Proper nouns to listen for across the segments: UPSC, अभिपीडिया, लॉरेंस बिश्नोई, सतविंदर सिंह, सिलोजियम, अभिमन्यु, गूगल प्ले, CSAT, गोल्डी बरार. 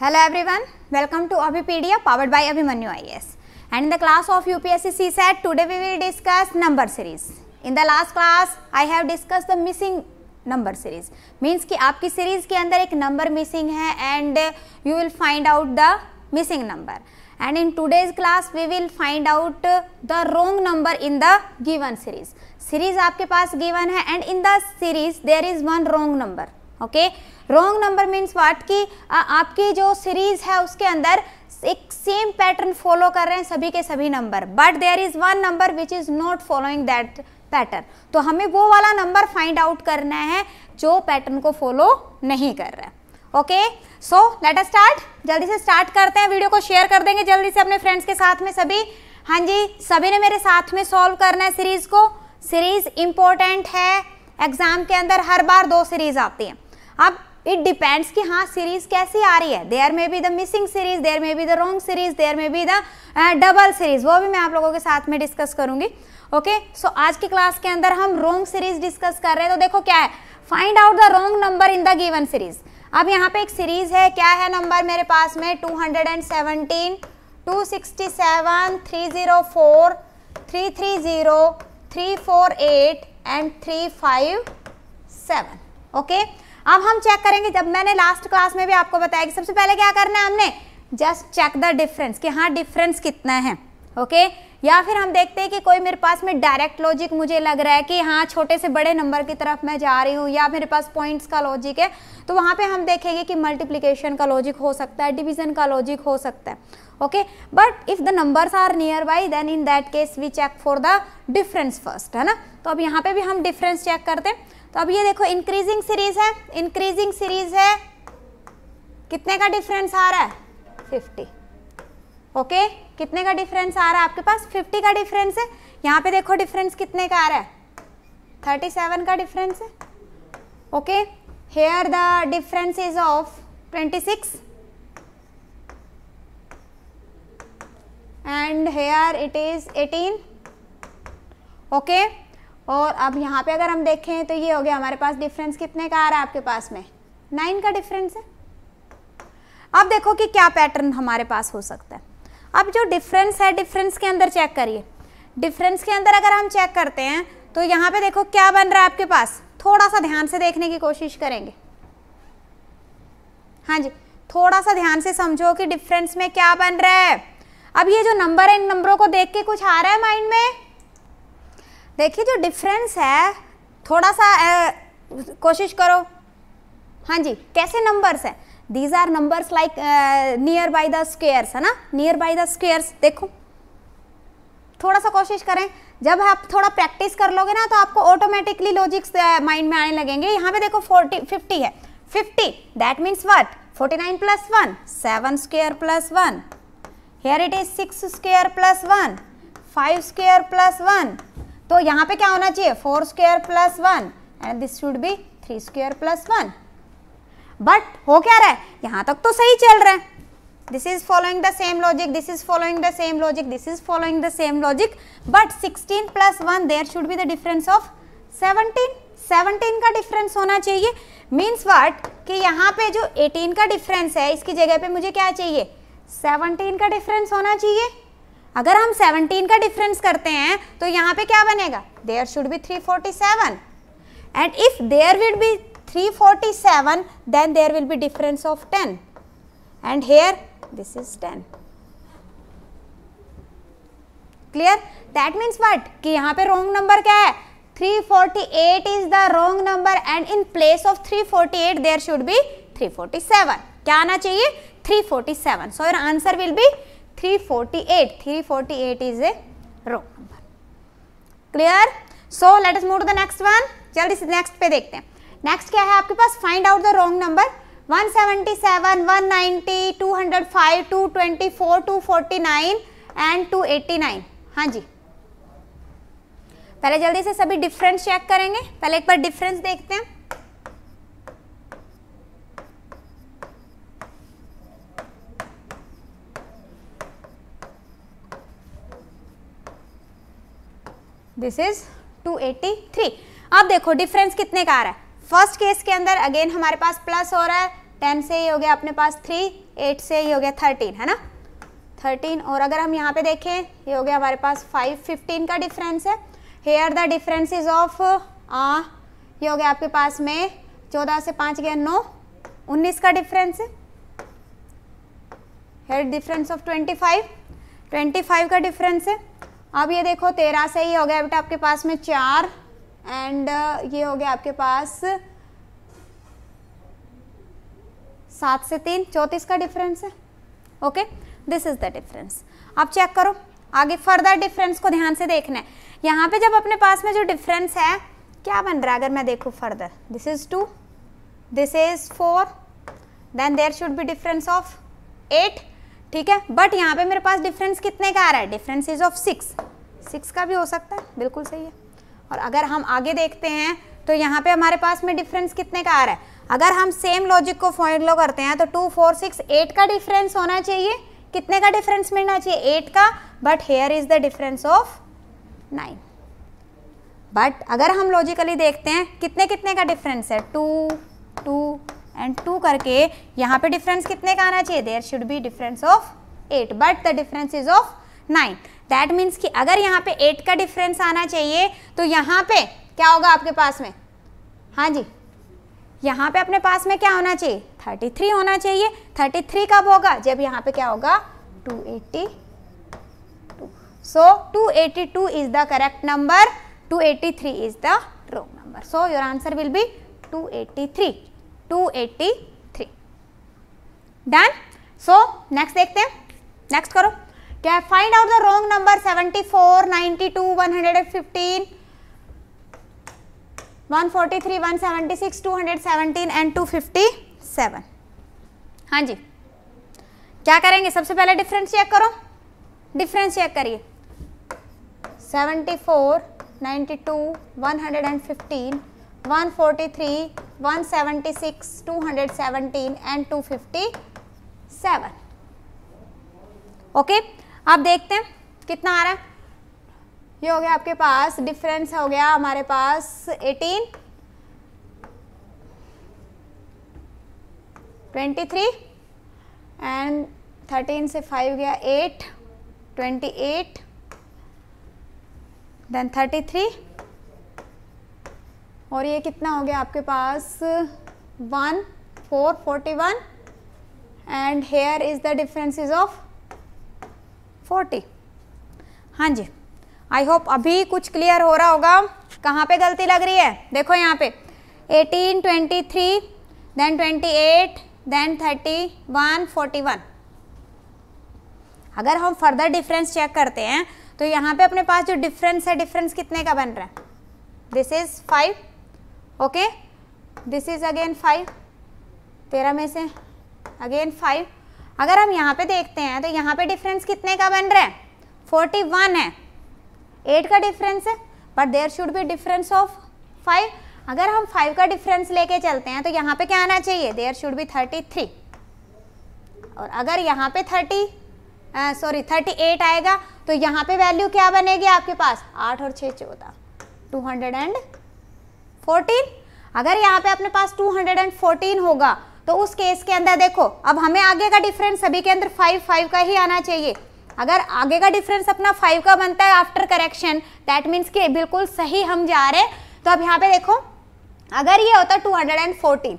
Hello everyone, welcome to अभिपीडिया powered by अभिमन्यु IAS. And in the class of UPSC CSAT, today we will discuss number series. In the last class, I have discussed the missing number series. Means कि आपकी series के अंदर एक number missing है and you will find out the missing number. And in today's class, we will find out the wrong number in the given series. Series आपके पास given है and in the series there is one wrong number. Okay, wrong number means what की आपकी जो series है उसके अंदर एक सेम पैटर्न फॉलो कर रहे हैं सभी के सभी number, but there is one number which is not following that pattern. तो हमें वो वाला नंबर फाइंड आउट करना है जो पैटर्न को फॉलो नहीं कर रहा है. Okay, so let us start. जल्दी से स्टार्ट करते हैं, वीडियो को शेयर कर देंगे जल्दी से अपने फ्रेंड्स के साथ में सभी. हाँ जी, सभी ने मेरे साथ में सॉल्व करना है सीरीज को. सीरीज इंपॉर्टेंट है, एग्जाम के अंदर हर बार दो सीरीज आती है. अब इट डिपेंड्स कि हाँ सीरीज कैसी आ रही है. There may be the missing series, there may be the wrong series, there may be the double series. वो भी मैं आप लोगों के साथ में डिस्कस करूंगी. ओके, सो आज की क्लास के अंदर हम रॉन्ग सीरीज डिस्कस कर रहे हैं. तो देखो क्या है, find out the wrong number in the given series. अब यहाँ पे एक सीरीज है, क्या है नंबर मेरे पास में 217, 267, 304, 330, 348 एंड 357. ओके, अब हम चेक करेंगे. जब मैंने लास्ट क्लास में भी आपको बताया कि सबसे पहले क्या करना है, हमने जस्ट चेक द डिफरेंस कि हाँ डिफरेंस कितना है. ओके, या फिर हम देखते हैं कि कोई मेरे पास में डायरेक्ट लॉजिक मुझे लग रहा है कि हाँ छोटे से बड़े नंबर की तरफ मैं जा रही हूँ, या मेरे पास पॉइंट्स का लॉजिक है. तो वहाँ पे हम देखेंगे कि मल्टीप्लिकेशन का लॉजिक हो सकता है, डिवीजन का लॉजिक हो सकता है. Okay, but if the numbers are near by then in that case we check for the difference first, है ना. तो अब यहाँ पे भी हम डिफरेंस चेक करते हैं. तो अब ये देखो इंक्रीजिंग सीरीज है, इंक्रीजिंग सीरीज है, कितने का डिफरेंस आ रहा है 50. ओके, कितने का डिफरेंस आ रहा है आपके पास 50 का डिफरेंस है. यहाँ पे देखो डिफरेंस कितने का आ रहा है 37 का डिफरेंस है. Okay, here the difference is of 26 and here it is 18. Okay, और अब यहाँ पे अगर हम देखें तो ये हो गया हमारे पास डिफरेंस कितने का आ रहा है आपके पास में 9 का डिफरेंस है. अब देखो कि क्या पैटर्न हमारे पास हो सकता है. अब जो डिफरेंस है, डिफरेंस के अंदर चेक करिए. डिफरेंस के अंदर अगर हम चेक करते हैं तो यहाँ पे देखो क्या बन रहा है आपके पास. थोड़ा सा ध्यान से देखने की कोशिश करेंगे. हाँ जी, थोड़ा सा ध्यान से समझो कि डिफरेंस में क्या बन रहा है. अब ये जो नंबर है, इन नंबरों को देख के कुछ आ रहा है माइंड में. देखिए जो डिफरेंस है, थोड़ा सा कोशिश करो. हाँ जी, कैसे नंबर्स हैं, these are numbers like near by the squares, है ना, नियर बाय द स्क्वेयर्स. देखो थोड़ा सा कोशिश करें, जब आप थोड़ा प्रैक्टिस कर लोगे ना तो आपको ऑटोमेटिकली लॉजिक्स माइंड में आने लगेंगे. यहाँ पे देखो 50 है, 50 that means what 49 + 1 7 square + 1. Here it is 6 square + 1 5 square + 1. तो यहाँ पे क्या होना चाहिए 4 square + 1 and this should be 3 square + 1. But हो क्या रहा है, यहाँ तक तो सही चल रहा है. This is following the same logic, this is following the same logic, this is following the same logic. But 16 + 1 there should be the difference of 17. 17 का डिफरेंस होना चाहिए. मीन्स व्हाट कि यहाँ पे जो 18 का डिफरेंस है इसकी जगह पे मुझे क्या चाहिए 17 का डिफरेंस होना चाहिए. अगर हम 17 का डिफरेंस करते हैं तो यहाँ पे क्या बनेगा there should be 347 and if there will be 347 then there will be difference of 10 and here this is 10. Clear, that means what कि यहाँ पे रॉन्ग नंबर क्या है 348 is the wrong number and in place of 348 there should be 347. क्या आना चाहिए 347. So your answer will be 348. 348 is a wrong number. Clear? So let us move to the next one. जल्दी से next पे देखते हैं. Next क्या है आपके पास find out the wrong number. 177, 190, 205, 224, 249 and 289. हाँ जी, पहले जल्दी से सभी difference check करेंगे. पहले एक बार difference देखते हैं. This is 283. अब देखो डिफरेंस कितने का आ रहा है. फर्स्ट केस के अंदर अगेन हमारे पास प्लस हो रहा है 10 से ये हो गया अपने पास 3, 8 से ये हो गया 13, है ना 13। और अगर हम यहाँ पे देखें ये हो गया हमारे पास 5, 15 का डिफरेंस है। Here the difference is of ये हो गया आपके पास में 14 से 5 गया 9, 19 का डिफरेंस है। हेयर डिफरेंस ऑफ 25, 25 का डिफरेंस है। अब ये देखो 13 से ही हो गया बेटा आपके पास में 4 एंड ये हो गया आपके पास 7 से 3, 34 का डिफरेंस है। Okay, this is the difference. आप चेक करो आगे फर्दर डिफरेंस को ध्यान से देखना है। यहाँ पे जब अपने पास में जो डिफरेंस है क्या बन रहा है, अगर मैं देखूँ further, this is 2, this is 4, then there should be difference of 8, ठीक है। बट यहाँ पे मेरे पास डिफरेंस कितने का आ रहा है, डिफरेंस इज ऑफ 6, 6 का भी हो सकता है, बिल्कुल सही है। और अगर हम आगे देखते हैं तो यहाँ पे हमारे पास में डिफरेंस कितने का आ रहा है, अगर हम सेम लॉजिक को फॉलो करते हैं तो 2, 4, 6, 8 का डिफरेंस होना चाहिए। कितने का डिफरेंस मिलना चाहिए, 8 का, but here is the difference of 9। But अगर हम लॉजिकली देखते हैं कितने कितने का डिफरेंस है, 2, 2 एंड 2 करके यहाँ पे डिफरेंस कितने का आना चाहिए, there should be difference of 8, but the difference is of 9। That means कि अगर यहाँ पे 8 का डिफरेंस आना चाहिए तो यहाँ पे क्या होगा आपके पास में, हाँ जी, यहाँ पे अपने पास में क्या होना चाहिए, 33 होना चाहिए। 33 कब होगा, जब यहाँ पे क्या होगा 282। So 282 is the correct number, 283 is the wrong number. So your answer will be 283, 283। Done. So next देखते हैं, नेक्स्ट करो क्या है, find out the wrong number 74, 92, 115, 143, 176, 217 and 257। हाँ जी, क्या करेंगे, सबसे पहले डिफरेंस चेक करो, डिफरेंस चेक करिए 74, 92, 115, 143, 176, 217 एंड 257। ओके, आप देखते हैं कितना आ रहा है। ये हो गया आपके पास डिफरेंस हो गया हमारे पास 18, 23 एंड 13 से 5 गया 8, 28, देन 33 और ये कितना हो गया आपके पास 1, 4, 41 and here is the difference is of 40। हाँ जी, आई होप अभी कुछ क्लियर हो रहा होगा। कहाँ पे गलती लग रही है, देखो यहाँ पे 18, 23, देन 28, देन 31, 41। अगर हम फर्दर डिफरेंस चेक करते हैं तो यहाँ पे अपने पास जो डिफरेंस है, डिफरेंस कितने का बन रहा है, this is 5, okay, this is again 5, 13 में से अगेन 5। अगर हम यहाँ पे देखते हैं तो यहाँ पे डिफरेंस कितने का बन रहा है, 41 है, 8 का डिफरेंस है, but there should be difference of 5। अगर हम 5 का डिफरेंस लेके चलते हैं तो यहाँ पे क्या आना चाहिए, देयर शुड बी 33। और अगर यहाँ पे 38 आएगा तो यहाँ पे वैल्यू क्या बनेगी आपके पास, 8 और 6, 14, 214। अगर यहाँ पे अपने पास 214 होगा तो उस केस के अंदर देखो अब हमें आगे का डिफरेंस सभी के अंदर 5, 5 का ही आना चाहिए। अगर आगे का डिफरेंस अपना 5 का बनता है आफ्टर करेक्शन, दैट मीन्स कि बिल्कुल सही हम जा रहे। तो अब यहाँ पे देखो अगर ये होता 214,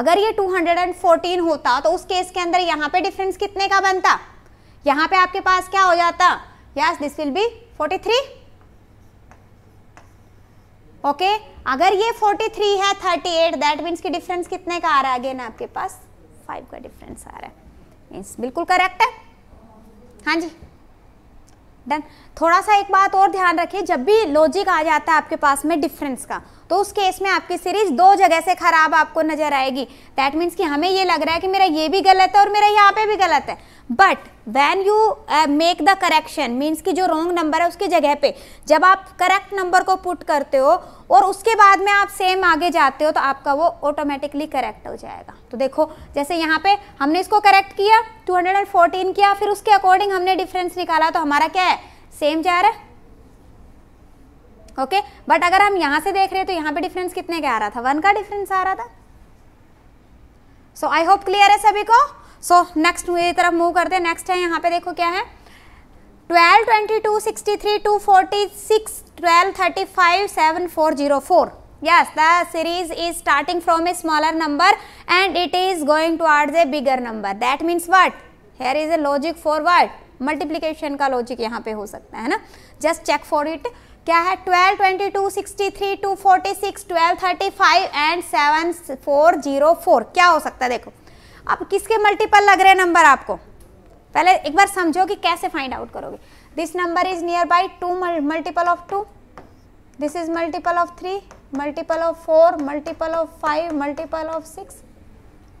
अगर ये 214 होता तो उस केस के अंदर यहाँ पे डिफरेंस कितने का बनता, यहाँ पे आपके पास क्या हो जाता, yes, this will be 43। Okay, अगर ये 43 है 38, दैट मीन्स कि डिफरेंस कितने का आ रहा है, अगेन आपके पास 5 का डिफरेंस आ रहा है, मीन्स बिल्कुल करेक्ट है। हाँ जी, डन। थोड़ा सा एक बात और ध्यान रखिए, जब भी लॉजिक आ जाता है आपके पास में डिफरेंस का तो उस केस में आपकी सीरीज 2 जगह से खराब आपको नजर आएगी। दैट मीन्स कि हमें ये लग रहा है कि मेरा ये भी गलत है और मेरा यहाँ पे भी गलत है, but when you make the correction, means कि जो रॉन्ग नंबर है उसकी जगह पे जब आप करेक्ट नंबर को पुट करते हो और उसके बाद में आप सेम आगे जाते हो तो आपका वो ऑटोमेटिकली करेक्ट हो जाएगा। तो देखो जैसे यहाँ पे हमने इसको करेक्ट किया, 214 किया, फिर उसके अकॉर्डिंग हमने डिफरेंस निकाला तो हमारा क्या है, सेम जा रहा है। ओके, बट अगर हम यहाँ से देख रहे हैं तो यहाँ पे डिफरेंस कितने का आ रहा था, 1 का डिफरेंस आ रहा था। सो आई होप क्लियर है सभी को। सो नेक्स्ट मेरी तरफ मूव करते हैं। नेक्स्ट है यहाँ पे देखो क्या है 12, 22, 63, 246, 12, 35, 7, 4, 0, 4. Yes, the series is starting from a smaller number and it is going towards a bigger number. That means what? Here is a logic for what? Multiplication का logic यहाँ पे हो सकता है ना। Just check for it. क्या है 12, 22, 63, 246, 12, 35 and 7, 4, 0, 4. क्या हो सकता है देखो। अब किसके मल्टीपल लग रहे हैं नंबर आपको, पहले एक बार समझो कि कैसे फाइंड आउट करोगे। This number is near by 2 multiple of 2, this is multiple of 3, multiple of 4, multiple of 5, multiple of 6,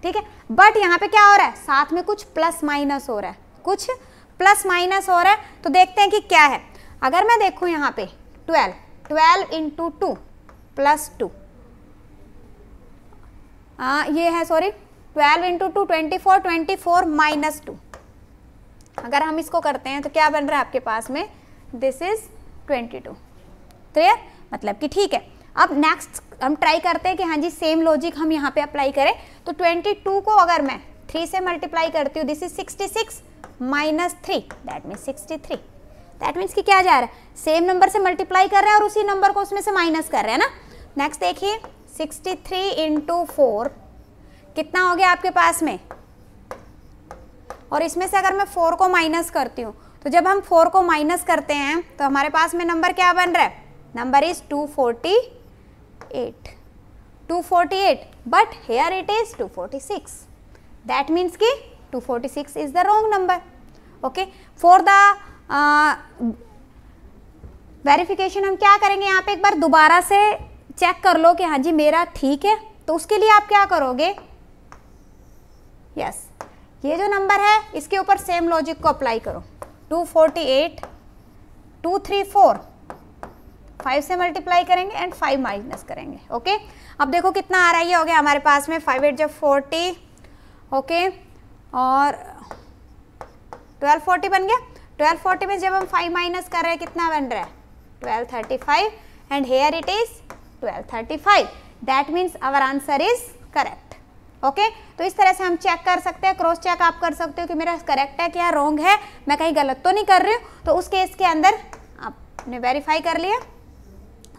ठीक है। बट यहाँ पे क्या हो रहा है, साथ में कुछ प्लस माइनस हो रहा है, कुछ प्लस माइनस हो रहा है। तो देखते हैं कि क्या है। अगर मैं देखूँ यहाँ पे 12, 12 इंटू 2 प्लस 2, ये है सॉरी 12 इंटू 2 24, 24 माइनस 2। अगर हम इसको करते हैं तो क्या बन रहा है आपके पास में, दिस इज 22। क्लियर, मतलब कि ठीक है। अब नेक्स्ट हम ट्राई करते हैं कि हाँ जी सेम लॉजिक हम यहाँ पे अप्लाई करें। तो 22 को अगर मैं 3 से मल्टीप्लाई करती हूँ, this is 66 minus 3, that means 63। That means कि क्या जा रहा है, सेम नंबर से मल्टीप्लाई कर रहे हैं और उसी नंबर को उसमें से माइनस कर रहे हैं ना। नेक्स्ट देखिए 63 इंटू 4 कितना हो गया आपके पास में, और इसमें से अगर मैं 4 को माइनस करती हूँ, तो जब हम 4 को माइनस करते हैं तो हमारे पास में नंबर क्या बन रहा है, number is 248, 248 but here it is 246। That means कि 246 is the wrong number. Okay, for the verification हम क्या करेंगे, यहाँ पे एक बार दोबारा से चेक कर लो कि हाँ जी मेरा ठीक है। तो उसके लिए आप क्या करोगे, यस ये जो नंबर है इसके ऊपर सेम लॉजिक को अप्लाई करो। 248, 234, 5 से मल्टीप्लाई करेंगे एंड 5 माइनस करेंगे। ओके, अब देखो कितना आ रहा है, ये हो गया हमारे पास में 5 8 जब 40, ओके, और 1240 बन गया। 1240 में जब हम 5 माइनस कर रहे हैं कितना बन रहा है, 1235 and here it is 1235। That means our answer is correct. Okay तो इस तरह से हम चेक कर सकते हैं, क्रॉस चेक आप कर सकते हो कि मेरा करेक्ट है क्या, रॉन्ग है, मैं कहीं गलत तो नहीं कर रही हूँ। तो उस केस के अंदर आपने वेरीफाई कर लिया।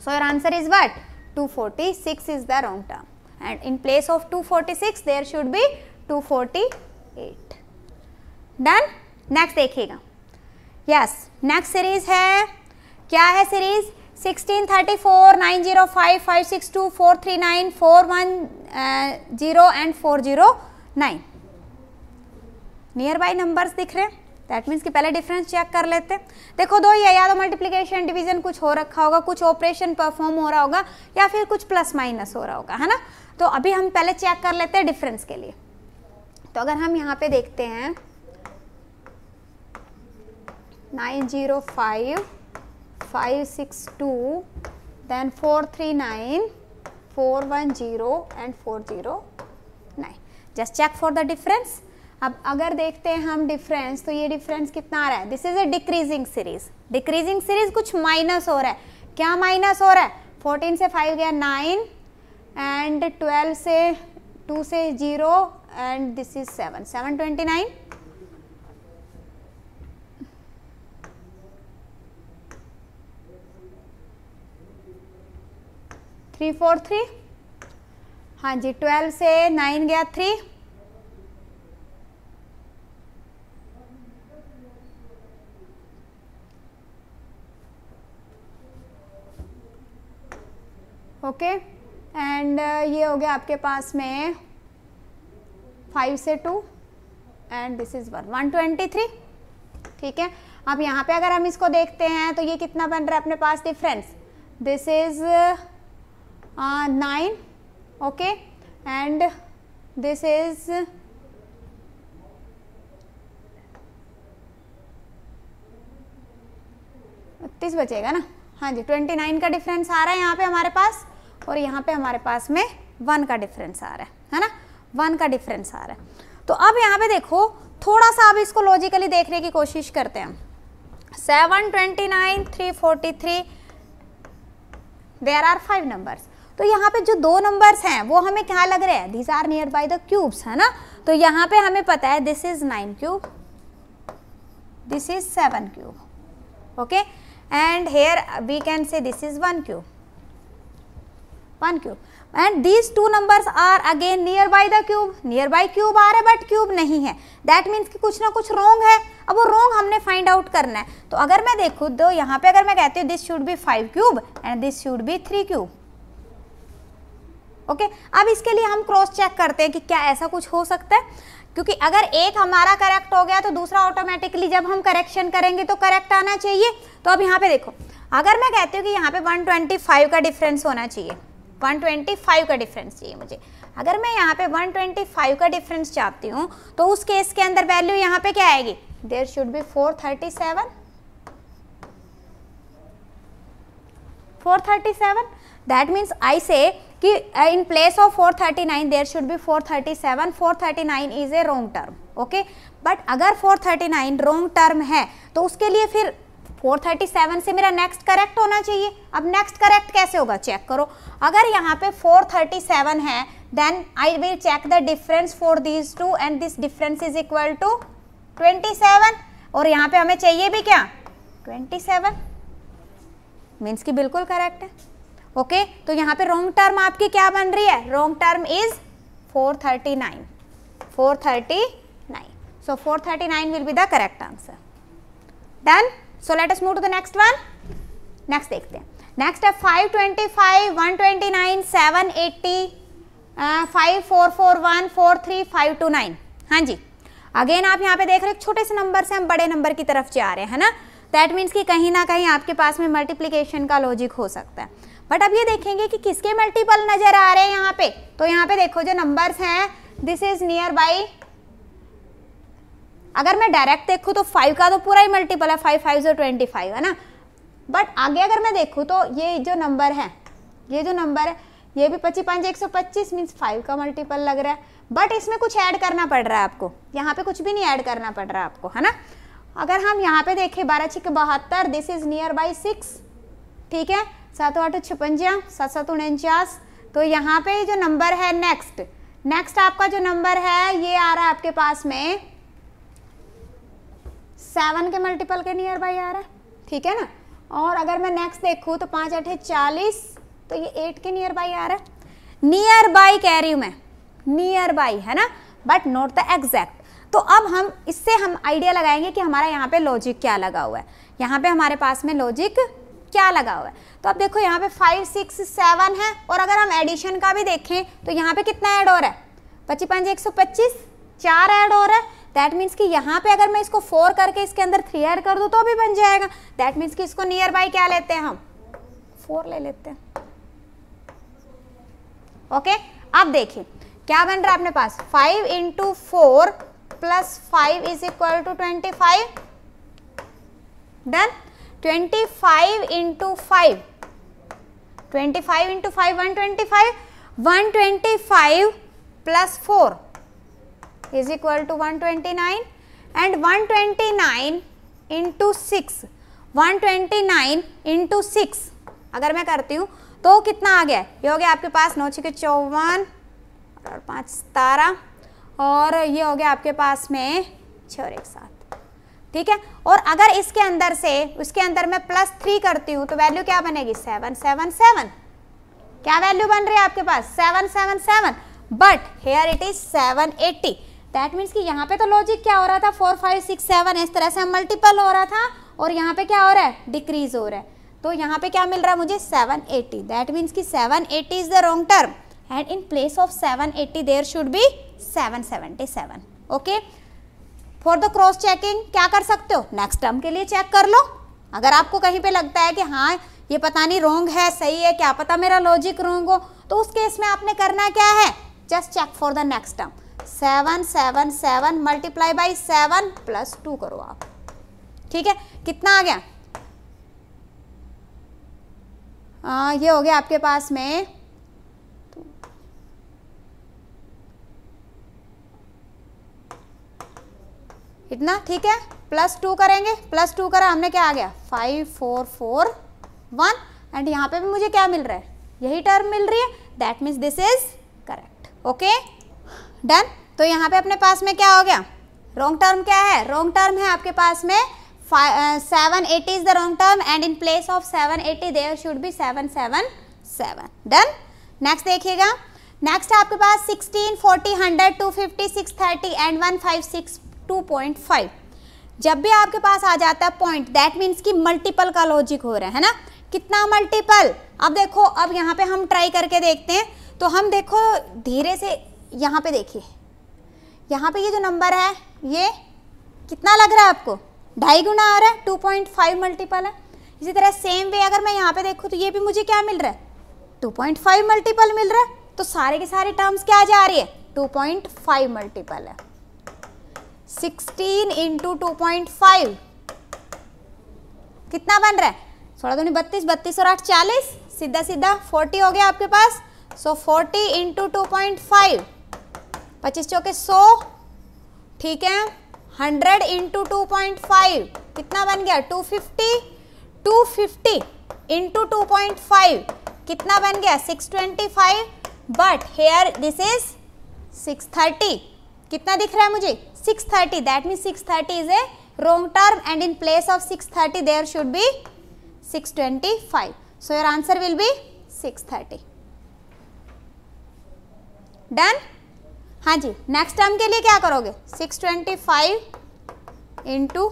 So your answer is what, 246 is the wrong term and in place of 246 there should be 248। Done. Next देखिएगा, यस नेक्स्ट सीरीज है, क्या है series 1634, 905, 562, 439, 410 and 409। Near by numbers दिख रहे हैं, दैट मीन्स कि पहले डिफरेंस चेक कर लेते हैं। देखो दो ही है, या तो मल्टीप्लिकेशन डिवीजन कुछ हो रखा होगा, कुछ ऑपरेशन परफॉर्म हो रहा होगा, या फिर कुछ प्लस माइनस हो रहा होगा, है ना। तो अभी हम पहले चेक कर लेते हैं डिफरेंस के लिए। तो अगर हम यहाँ पे देखते हैं 905 562, then 439, 410 and 409. Just check for the difference. अब अगर देखते हैं हम डिफरेंस, तो ये डिफरेंस कितना आ रहा है, this is a decreasing series. Decreasing series कुछ माइनस हो रहा है, क्या माइनस हो रहा है, 14 से 5 गया 9 एंड 12 से 2 से 0 and this is 7, 729। Three four three, हाँ जी 12 से 9 गया 3, ओके एंड ये हो गया आपके पास में 5 से 2 एंड दिस इज 123, ठीक है। अब यहाँ पे अगर हम इसको देखते हैं तो ये कितना बन रहा है अपने पास difference, this is 9, okay and this is 30 बचेगा ना, हाँ जी 29 का डिफरेंस आ रहा है यहाँ पे हमारे पास, और यहाँ पे हमारे पास में 1 का डिफरेंस आ रहा है ना, 1 का डिफरेंस आ रहा है। तो अब यहाँ पे देखो थोड़ा सा अब इसको लॉजिकली देखने की कोशिश करते हैं हम। 729, 343, देयर आर 5 नंबर्स। तो यहाँ पे जो दो नंबर्स हैं वो हमें क्या लग रहे हैं, these are near by the cubes, है ना। तो यहाँ पे हमें पता है this is 9 cube, this is 7 cube, okay, and here we can say this is 1 cube, 1 cube, and these two numbers are again near by cube आ रहा है but cube नहीं है, that means कि कुछ ना कुछ wrong है। अब वो wrong हमने find out करना है, तो अगर मैं देखूँ तो यहाँ पे अगर मैं कहती हूँ this should be 5 cube and this should be 3 cube, okay, अब इसके लिए हम क्रॉस चेक करते हैं कि क्या ऐसा कुछ हो सकता है, क्योंकि अगर एक हमारा करेक्ट हो गया तो दूसरा ऑटोमेटिकली जब हम करेक्शन करेंगे तो करेक्ट आना चाहिए। तो अब यहाँ पे देखो, अगर मैं कहती हूँ कि यहाँ पे 125 का डिफरेंस होना चाहिए, 125 का डिफरेंस चाहिए मुझे, अगर मैं यहाँ पे 125 का डिफरेंस चाहती हूँ तो उस केस के अंदर वैल्यू यहाँ पे क्या आएगी, there should be 437, 437, that means I say कि in place of 439 there should be 437, 439 is a wrong term, okay. But अगर 439 रोंग टर्म है तो उसके लिए फिर 437 से मेरा नेक्स्ट करेक्ट होना चाहिए। अब नेक्स्ट करेक्ट कैसे होगा, चेक करो, अगर यहाँ पे 437 है then I will check the difference for these two and this difference is equal to 27, और यहाँ पे हमें चाहिए भी क्या, 27, मीन्स कि बिल्कुल करेक्ट है, ओके तो यहाँ पे रोंग टर्म आपकी क्या बन रही है, wrong term is 439, 439, so 439 will be the correct answer. Done, so let us move to the next one. Next देखते हैं, नेक्स्ट है 525, 129, 780, 5441, 43529। हाँ जी, अगेन आप यहाँ पे देख रहे हो छोटे से नंबर से हम बड़े नंबर की तरफ जा रहे हैं, है ना। दैट मीन्स कि कहीं ना कहीं आपके पास में मल्टीप्लिकेशन का लॉजिक हो सकता है। बट अब ये देखेंगे कि किसके मल्टीपल नज़र आ रहे हैं यहाँ पे। तो यहाँ पे देखो जो नंबर्स हैं, दिस इज नियर बाई, अगर मैं डायरेक्ट देखूँ तो 5 का तो पूरा ही मल्टीपल है, 5 5 जो 25, है ना। बट आगे अगर मैं देखूँ तो ये जो नंबर है, ये जो नंबर है ये भी 25 5 125, मीन्स 5 का मल्टीपल लग रहा है। बट इसमें कुछ ऐड करना पड़ रहा है आपको, यहाँ पे कुछ भी नहीं ऐड करना पड़ रहा है आपको, है ना। अगर हम यहाँ पे देखें 12 6 72, दिस इज नियर बाई 6, ठीक है। 7 8 56, 7 7 49, तो यहाँ पे जो नंबर है नेक्स्ट आपका जो नंबर है ये आ रहा है आपके पास में 7 के मल्टीपल के नियर बाई आ रहा है, ठीक है ना। और अगर मैं नेक्स्ट देखूँ तो 5 8 40, तो ये 8 के नियर बाई आ रहा है। नियर बाई कह रही हूँ मैं, नियर बाई है ना, बट नॉट द एग्जैक्ट। तो अब हम इससे हम आइडिया लगाएंगे कि हमारा यहाँ पे लॉजिक क्या लगा हुआ है, यहाँ पे हमारे पास में लॉजिक क्या लगा हुआ है। तो अब देखो यहाँ पे 5 6 7 है, और अगर हम एडिशन का भी देखें तो यहाँ पे कितना ऐड हो रहा है, 25 5 125, 4 ऐड हो रहा है। दैट मीन्स कि यहाँ पे अगर मैं इसको 4 करके इसके अंदर 3 ऐड कर दूँ तो भी बन जाएगा। दैट मीन्स कि इसको नियर बाई क्या लेते हैं हम, 4 ले लेते हैं, ओके। अब देखिए क्या बन रहा है अपने पास, 5 × 4 + 5 is equal to 25। Done, 25 × 5 125 + 4 is equal to 129, and 129 × 6 अगर मैं करती हूँ तो कितना आ गया, ये हो गया आपके पास 9 के 54 और 5 17, और ये हो गया आपके पास में 6 और 1 7, ठीक है। और अगर इसके अंदर से उसके अंदर मैं +3 करती हूँ तो वैल्यू क्या बनेगी, 7 7 7। क्या वैल्यू बन रही है आपके पास, 7 7 7, but here it is 780। That means कि यहाँ पे तो लॉजिक क्या हो रहा था, 4 5 6 7 इस तरह से हम मल्टीपल हो रहा था, और यहाँ पे क्या हो रहा है, डिक्रीज हो रहा है। तो यहाँ पे क्या मिल रहा है मुझे, 780। दैट मीन्स कि 780 is the wrong term, and in place of 780 there should be 777, okay. For the cross checking क्या कर सकते हो, नेक्स्ट टर्म के लिए चेक कर लो। अगर आपको कहीं पे लगता है कि हाँ ये पता नहीं रॉन्ग है सही है, क्या पता मेरा लॉजिक रॉन्ग हो, तो उस केस में आपने करना क्या है, just check for the next term. 7 7 7 multiply by 7 + 2 करो आप, ठीक है। कितना आ गया, ये हो गया आपके पास में 2, ठीक है। +2 करेंगे, +2 करा हमने, क्या आ गया 5 4 4 1, एंड यहाँ पे भी मुझे क्या मिल रहा है, यही टर्म मिल रही है, that means this is correct. Okay done. तो यहाँ पे अपने पास में क्या हो गया, रोंग टर्म क्या है, रोंग टर्म है आपके पास में 780 is the wrong term and in place of 780 there should be 777। Done. Next देखिएगा, नेक्स्ट आपके पास 16, 40, 100, 250, 630 एंड 156, 2.5। जब भी आपके पास आ जाता है पॉइंट, दैट मीन्स कि मल्टीपल का लॉजिक हो रहा है ना, कितना मल्टीपल। अब देखो, अब यहाँ पे हम ट्राई करके देखते हैं। तो हम देखो धीरे से यहाँ पे देखिए, यहाँ पे ये जो नंबर है ये कितना लग रहा है आपको, ढाई गुना आ रहा है, 2.5 मल्टीपल है। इसी तरह सेम वे अगर मैं यहाँ पे देखूँ तो ये भी मुझे क्या मिल रहा है, 2.5 मल्टीपल मिल रहा है। तो सारे के सारे टर्म्स क्या जा रही है, 2.5 मल्टीपल है। 16 इंटू 2.5 कितना बन रहा है, 16 दूनी 32, 32 और 8 40, सीधा सीधा 40 हो गया आपके पास। सो 40 इंटू 2.5, 25 चौके 100, ठीक है। 100 इंटू 2.5 कितना बन गया, 250, 250 इंटू 2.5 कितना बन गया, 625, बट हेयर दिस इज 630। कितना दिख रहा है मुझे, 630, that mean 630 is a wrong term and in place of 630 there should be 625। So your answer will be 630। Done. हाँ जी, नेक्स्ट टर्म के लिए क्या करोगे, 625 इंटू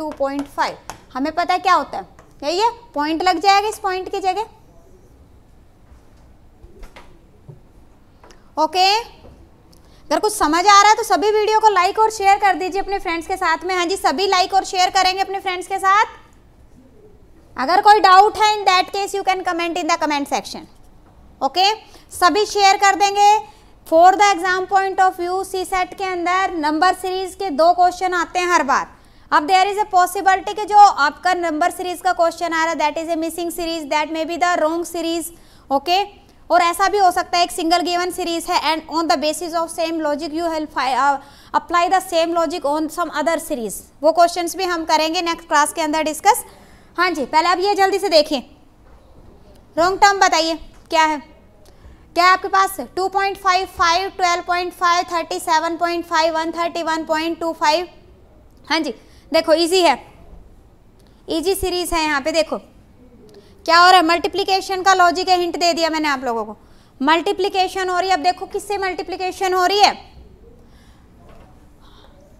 2.5, हमें पता क्या होता है, यही है, पॉइंट लग जाएगा इस पॉइंट की जगह। ओके, अगर कुछ समझ आ रहा है तो सभी वीडियो को लाइक और शेयर कर दीजिए अपने फ्रेंड्स के साथ में। हाँ जी, सभी लाइक और शेयर करेंगे अपने फ्रेंड्स के साथ। अगर कोई डाउट है in that case you can comment in the comment section. Okay, सभी शेयर कर देंगे। For the exam point of view, CSAT के अंदर नंबर सीरीज के 2 क्वेश्चन आते हैं हर बार। अब देयर इज ए पॉसिबिलिटी कि जो आपका नंबर सीरीज का क्वेश्चन आ रहा है that is a missing series, that may be the wrong series. Okay, और ऐसा भी हो सकता है एक सिंगल गिवन सीरीज है and on the basis of same logic you have apply the same logic on some other series. वो questions भी हम करेंगे नेक्स्ट क्लास के अंदर डिस्कस। हाँ जी, पहले आप ये जल्दी से देखें, रोंग टर्म बताइए क्या है, क्या है आपके पास, 2.5, 5, 12.5, 37.5, 131.25। हाँ जी, देखो इजी है, इजी सीरीज है। यहाँ पे देखो क्या हो रहा है, मल्टीप्लिकेशन का लॉजिक है, हिंट दे दिया मैंने आप लोगों को, मल्टीप्लिकेशन हो रही है। अब देखो किससे मल्टीप्लिकेशन हो रही है,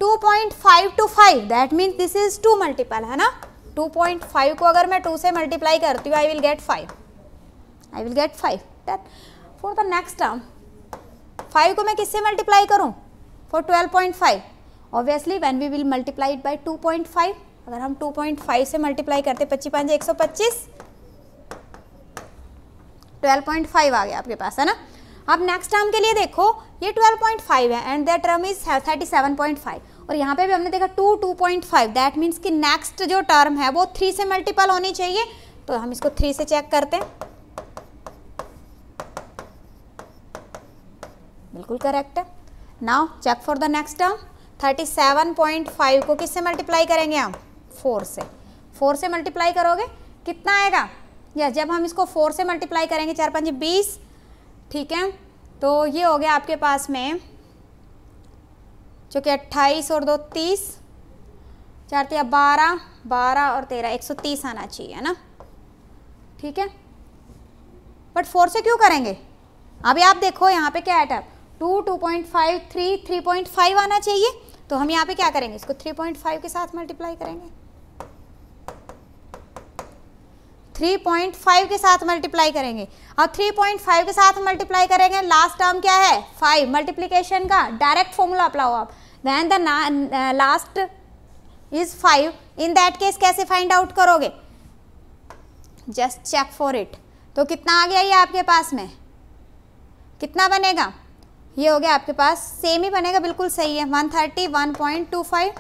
2.5 to 5, that means this is 2 multiple है ना। 2.5 को अगर मैं 2 से मल्टीप्लाई करती हूँ, I will get 5। That for the next term, 5 को मैं किससे मल्टीप्लाई करूँ, for 12.5, obviously when we will multiply it by 2.5। अगर हम 2.5 से मल्टीप्लाई करते, 25 5 125, 12.5 आ गया आपके पास है ना। अब नेक्स्ट टर्म के लिए देखो, ये 12.5 है एंड दैट टर्म इज 37.5, और यहाँ पे भी हमने देखा 2 2.5, दैट मीन्स कि नेक्स्ट जो टर्म है वो 3 से मल्टीपल होनी चाहिए। तो हम इसको 3 से चेक करते हैं, बिल्कुल करेक्ट है। Now check for the next term, 37.5 को किससे मल्टीप्लाई करेंगे हम, 4 से। 4 से मल्टीप्लाई करोगे कितना आएगा, या जब हम इसको 4 से मल्टीप्लाई करेंगे, 4 5 20, ठीक है। तो ये हो गया आपके पास में जो कि 28 और 2 30, 4 3 12, 12 और 13, 130 आना चाहिए है ना, ठीक है। बट 4 से क्यों करेंगे, अभी आप देखो यहाँ पे क्या है, 2 2.5 3 3.5 आना चाहिए। तो हम यहाँ पे क्या करेंगे, इसको 3.5 के साथ मल्टीप्लाई करेंगे, 3.5 के साथ मल्टीप्लाई करेंगे। अब 3.5 के साथ मल्टीप्लाई करेंगे, लास्ट टर्म क्या है, 5। मल्टीप्लिकेशन का डायरेक्ट फॉर्मूला अप्लाई हो आप, then the last is 5। In that case कैसे फाइंड आउट करोगे, जस्ट चेक फॉर इट। तो कितना आ गया ये आपके पास में, कितना बनेगा, ये हो गया आपके पास सेम ही बनेगा, बिल्कुल सही है, 131.25।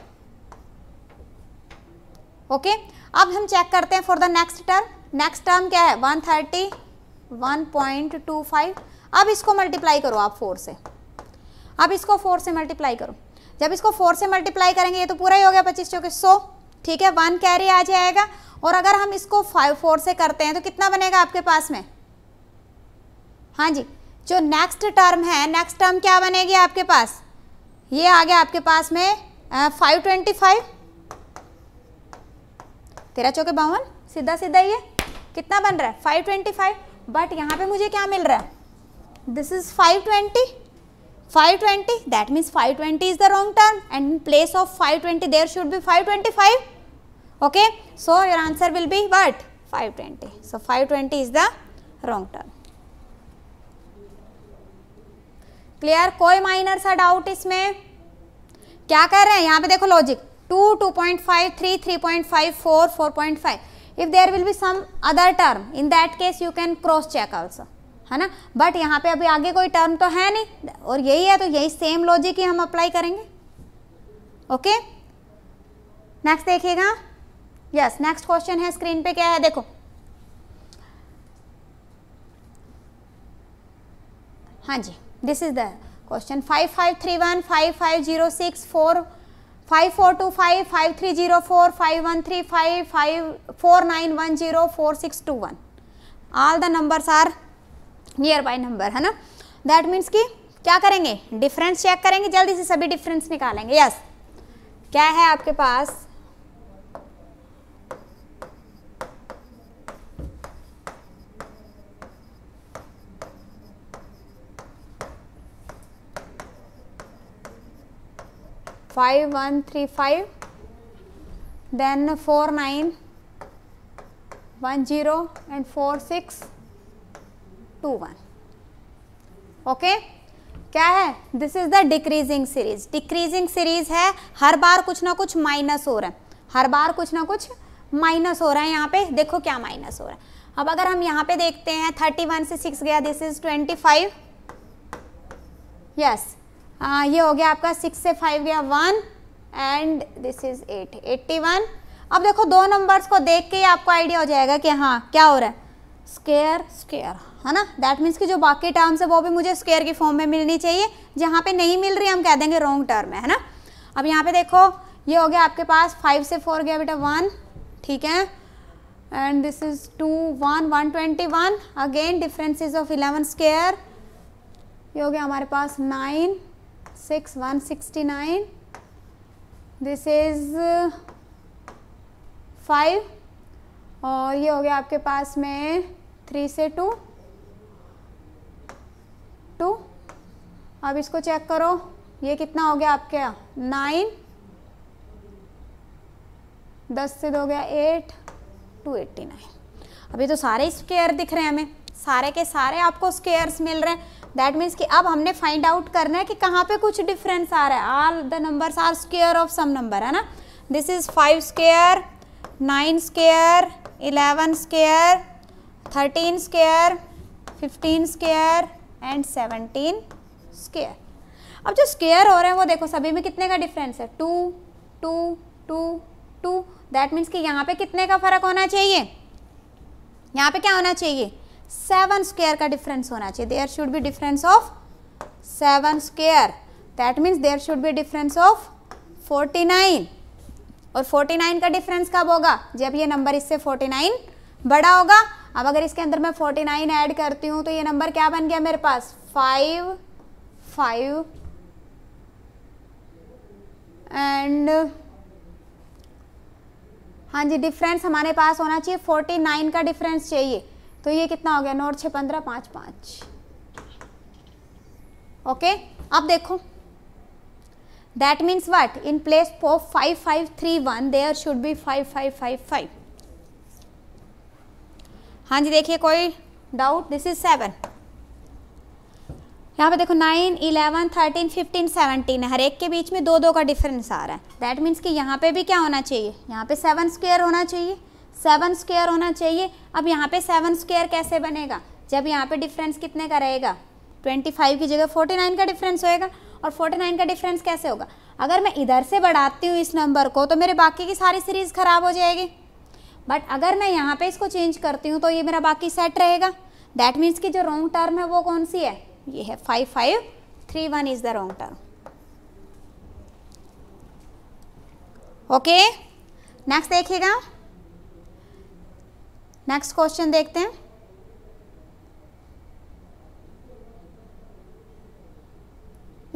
ओके, अब हम चेक करते हैं for the next term. Next term क्या है, 131.25। अब इसको मल्टीप्लाई करो आप 4 से, अब इसको 4 से मल्टीप्लाई करो। जब इसको 4 से मल्टीप्लाई करेंगे, ये तो पूरा ही हो गया, 25 चौके 100, ठीक है, 1 कैरी आ जाएगा। और अगर हम इसको 4 से करते हैं तो कितना बनेगा आपके पास में, हाँ जी, जो नेक्स्ट टर्म है, नेक्स्ट टर्म क्या बनेगी आपके पास, ये आ गया आपके पास में 525, 13 चौके 52, सीधा सीधा ये कितना बन रहा है 525। बट यहाँ पे मुझे क्या मिल रहा है, this is 520, that means 520 is the wrong term and in place of 520 there should be 525। Okay, so your answer will be what 520, so 520 is the wrong term. Clear, कोई माइनर सा डाउट इसमें? क्या कर रहे हैं यहाँ पे देखो logic 2, 2.5, 3, 3.5, 4, 4.5. If there will be some other term, in that case you can cross check also, है ना। बट यहाँ पे अभी आगे कोई टर्म तो है नहीं और यही है, तो यही सेम लॉजिक ही हम अप्लाई करेंगे। ओके, नेक्स्ट देखिएगा। यस, नेक्स्ट क्वेश्चन है, स्क्रीन पे क्या है देखो। हाँ जी, this is the question 5531, 5506, 45425, 5304, 5135, 4910, 4621, all the numbers are near by number, है ना। दैट मीन्स कि क्या करेंगे, डिफरेंस चेक करेंगे, जल्दी से सभी डिफरेंस निकालेंगे। यस, क्या है आपके पास, five one three five, then 4910 and 4621। Okay, क्या है, this is the decreasing series. Decreasing series है, हर बार कुछ ना कुछ माइनस हो रहा है, हर बार कुछ ना कुछ माइनस हो रहा है। यहाँ पे देखो क्या माइनस हो रहा है। अब अगर हम यहाँ पे देखते हैं 31 से 6 गया, दिस इज 25। यस, ये हो गया आपका 6 से 5 गया 1 एंड दिस इज 8, 81। अब देखो दो नंबर्स को देख के ही आपको आइडिया हो जाएगा कि हाँ क्या हो रहा है, स्क्वायर स्क्वायर, है ना। दैट मीन्स कि जो बाकी टर्म्स है वो भी मुझे स्क्वायर की फॉर्म में मिलनी चाहिए, जहाँ पे नहीं मिल रही हम कह देंगे रॉन्ग टर्म है ना। अब यहाँ पे देखो ये हो गया आपके पास 5 से 4 गया बेटा 1, ठीक है, and this is 2, 1, 121, again differences of 11 square. ये हो गया हमारे पास 9, 6, 169, दिस इज 5, और ये हो गया आपके पास में 3 से 2, 2। अब इसको चेक करो, ये कितना हो गया आपके 9, 10 से 2 गया 8, 289। अभी तो सारे स्क्वायर दिख रहे हैं हमें, सारे के सारे आपको स्क्वायर्स मिल रहे हैं। दैट मीन्स कि अब हमने फाइंड आउट करना है कि कहाँ पे कुछ डिफरेंस आ रहा है। All the numbers are square of some number, है ना। This is 5 square, 9 square, 11 square, 13 square, 15 square and 17 square. अब जो स्क्वायर हो रहे हैं वो देखो सभी में कितने का डिफरेंस है, 2, 2, 2, 2। दैट मीन्स कि यहाँ पे कितने का फर्क होना चाहिए, यहाँ पे क्या होना चाहिए, 7 स्क्वायर का डिफरेंस होना चाहिए। There should be difference of 7 square, that means there should be difference of 49। और 49 का डिफरेंस कब होगा, जब ये नंबर इससे 49 बड़ा होगा। अब अगर इसके अंदर मैं 49 ऐड करती हूँ तो ये नंबर क्या बन गया मेरे पास, 5, 5 एंड हाँ जी, डिफरेंस हमारे पास होना चाहिए 49 का डिफरेंस चाहिए। तो ये कितना हो गया, 9, 6, 15, 5, 5। ओके, अब देखो that means what, in place of 5531 there should be 5555। हाँ जी, देखिए कोई डाउट, दिस इज 7, यहाँ पे देखो 9, 11, 13, 15, 17 है, हर एक के बीच में 2, 2 का डिफरेंस आ रहा है। दैट मीन्स कि यहाँ पे भी क्या होना चाहिए, यहाँ पे 7 स्क्वायर होना चाहिए, 7 स्क्वायर होना चाहिए। अब यहाँ पे 7 स्क्वायर कैसे बनेगा, जब यहाँ पे डिफरेंस कितने का रहेगा, 25 की जगह 49 का डिफरेंस होएगा। और 49 का डिफरेंस कैसे होगा, अगर मैं इधर से बढ़ाती हूँ इस नंबर को तो मेरे बाकी की सारी सीरीज़ ख़राब हो जाएगी, बट अगर मैं यहाँ पे इसको चेंज करती हूँ तो ये मेरा बाकी सेट रहेगा। दैट मीन्स कि जो रॉन्ग टर्म है वो कौन सी है, ये है 5531 is the wrong term. Okay, next देखिएगा, नेक्स्ट क्वेश्चन देखते हैं।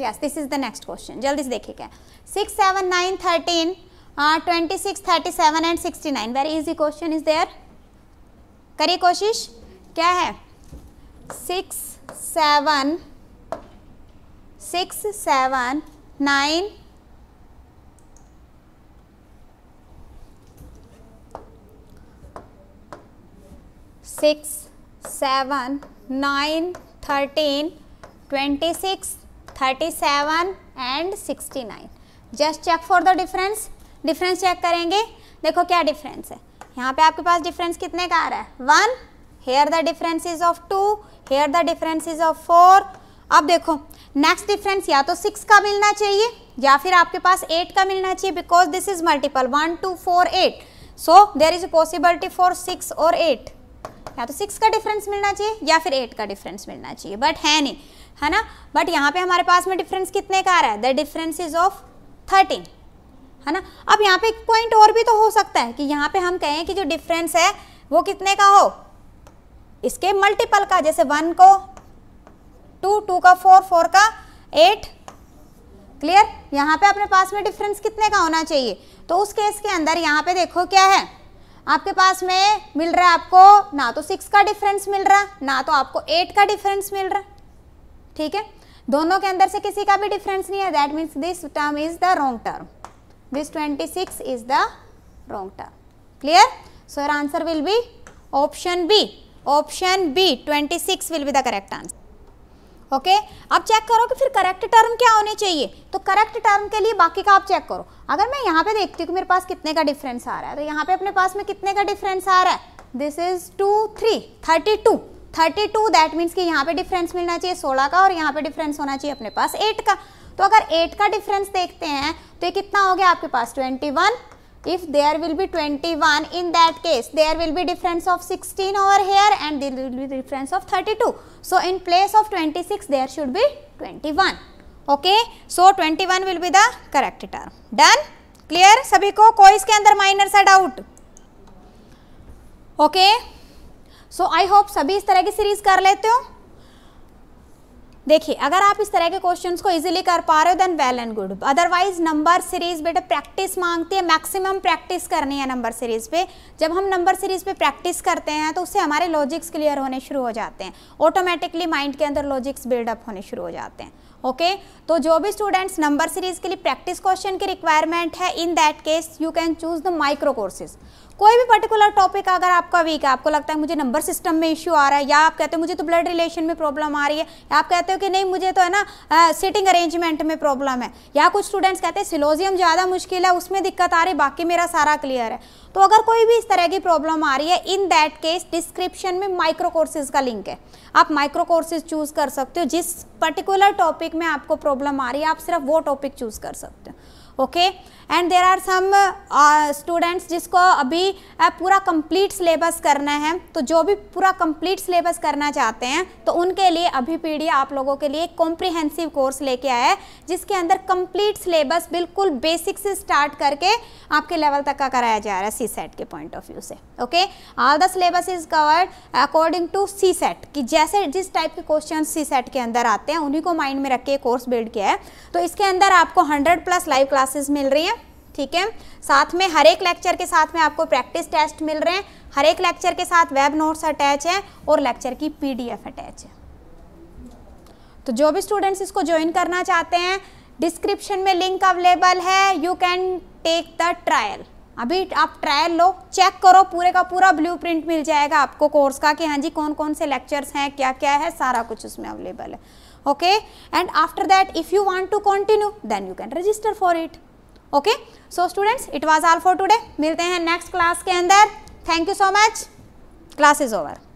Yes, this is the next question, जल्दी से देखिए क्या 6, 7, 9, 13, 26, 37 and 69 very easy question is there, करिए कोशिश। क्या है 6, 7, 9 6, 7, 9 13, 26, 37 and 69। Just check for the difference, difference check करेंगे, देखो क्या डिफरेंस है। यहाँ पे आपके पास डिफरेंस कितने का आ रहा है 1, here the difference is of 2, here the difference is of 4। अब देखो नेक्स्ट डिफरेंस या तो 6 का मिलना चाहिए या फिर आपके पास 8 का मिलना चाहिए, because this is multiple 1, 2, 4, 8, so there is possibility for 6 और 8। या तो 6 का डिफरेंस मिलना चाहिए या फिर 8 का डिफरेंस मिलना चाहिए, बट है नहीं, है ना। बट यहाँ पे हमारे पास में डिफरेंस कितने का आ रहा है, द डिफरेंस इज ऑफ 13, है ना। अब यहाँ पे एक पॉइंट और भी तो हो सकता है कि यहाँ पे हम कहें कि जो डिफरेंस है वो कितने का हो, इसके मल्टीपल का, जैसे 1 को 2, 2 का 4, 4 का 8, क्लियर। यहाँ पे अपने पास में डिफरेंस कितने का होना चाहिए, तो उस केस के अंदर यहाँ पे देखो क्या है आपके पास में मिल रहा है, आपको ना तो 6 का डिफरेंस मिल रहा ना तो आपको 8 का डिफरेंस मिल रहा, ठीक है। दोनों के अंदर से किसी का भी डिफरेंस नहीं है, that means this term is the wrong term, this 26 is the wrong term, clear. So your answer will be option B, option B 26 will be the correct answer. Okay अब चेक करो कि फिर correct term क्या होने चाहिए, तो correct term के लिए बाकी का आप चेक करो। अगर मैं यहाँ पे देखती हूँ कि मेरे पास कितने का डिफरेंस आ रहा है, तो यहाँ पे अपने पास में कितने का डिफरेंस आ रहा है, दिस इज 2, 3, 32, दैट मीन्स कि यहाँ पे डिफरेंस मिलना चाहिए 16 का और यहाँ पे डिफरेंस होना चाहिए अपने पास 8 का। तो अगर 8 का डिफरेंस देखते हैं तो ये कितना हो गया आपके पास 21। If there will be 21 in that case there will be difference of 16 over here and there will be difference of 32, so in place of 26 there should be 21। Okay so 21 will be the correct term. Done, clear सभी को, कोई इसके अंदर minor सा doubt. Okay so I hope सभी इस तरह की सीरीज कर लेते हो। देखिए अगर आप इस तरह के क्वेश्चंस को इजीली कर पा रहे हो then well and good, otherwise number series बेटा प्रैक्टिस मांगती है, मैक्सिमम प्रैक्टिस करनी है नंबर सीरीज पे। जब हम नंबर सीरीज पे प्रैक्टिस करते हैं तो उससे हमारे लॉजिक्स क्लियर होने शुरू हो जाते हैं, ऑटोमेटिकली माइंड के अंदर लॉजिक्स बिल्डअप होने शुरू हो जाते हैं। ओके तो जो भी स्टूडेंट्स नंबर सीरीज के लिए प्रैक्टिस क्वेश्चन की रिक्वायरमेंट है, in that case you can choose the micro courses. कोई भी पर्टिकुलर टॉपिक अगर आपका वीक है, आपको लगता है मुझे नंबर सिस्टम में इश्यू आ रहा है, या आप कहते हो मुझे तो ब्लड रिलेशन में प्रॉब्लम आ रही है, या आप कहते हो कि नहीं मुझे तो है ना सीटिंग अरेंजमेंट में प्रॉब्लम है, या कुछ स्टूडेंट्स कहते हैं सिलोजियम ज़्यादा मुश्किल है उसमें दिक्कत आ रही, बाकी मेरा सारा क्लियर है। तो अगर कोई भी इस तरह की प्रॉब्लम आ रही है, इन दैट केस डिस्क्रिप्शन में माइक्रो कोर्सेज का लिंक है, आप माइक्रो कोर्सेज चूज़ कर सकते हो। जिस पर्टिकुलर टॉपिक में आपको प्रॉब्लम आ रही है आप सिर्फ वो टॉपिक चूज़ कर सकते हो। Okay and there are some students जिसको अभी पूरा कंप्लीट सिलेबस करना है, तो जो भी पूरा कंप्लीट सिलेबस करना चाहते हैं तो उनके लिए अभिपीडिया आप लोगों के लिए कॉम्प्रिहेंसिव कोर्स लेके आया है, जिसके अंदर कंप्लीट सिलेबस बिल्कुल बेसिक से स्टार्ट करके आपके लेवल तक का कराया जा रहा है CSAT के पॉइंट ऑफ व्यू से। Okay all the syllabus is covered according to CSAT, कि जैसे जिस टाइप के क्वेश्चन CSAT के अंदर आते हैं उन्हीं को माइंड में रख के कोर्स बिल्ड किया है। तो इसके अंदर आपको 100+ लाइव क्लासेस मिल रही हैं, ठीक है। साथ में हर एक लेक्चर के साथ में आपको प्रैक्टिस टेस्ट मिल रहे हैं, हर एक लेक्चर के साथ वेब नोट्स अटैच है और लेक्चर की PDF अटैच है। तो जो भी स्टूडेंट्स इसको ज्वाइन करना चाहते हैं डिस्क्रिप्शन में लिंक अवेलेबल है, you can take the trial. अभी आप ट्रायल लो, चेक करो, पूरे का पूरा ब्लूप्रिंट मिल जाएगा आपको कोर्स का कि हाँ जी कौन कौन से लेक्चर्स हैं, क्या क्या है, सारा कुछ उसमें अवेलेबल है। Okay and after that if you want to continue then you can register for it. Okay so students it was all for today, मिलते हैं नेक्स्ट क्लास के अंदर। Thank you so much, class is over.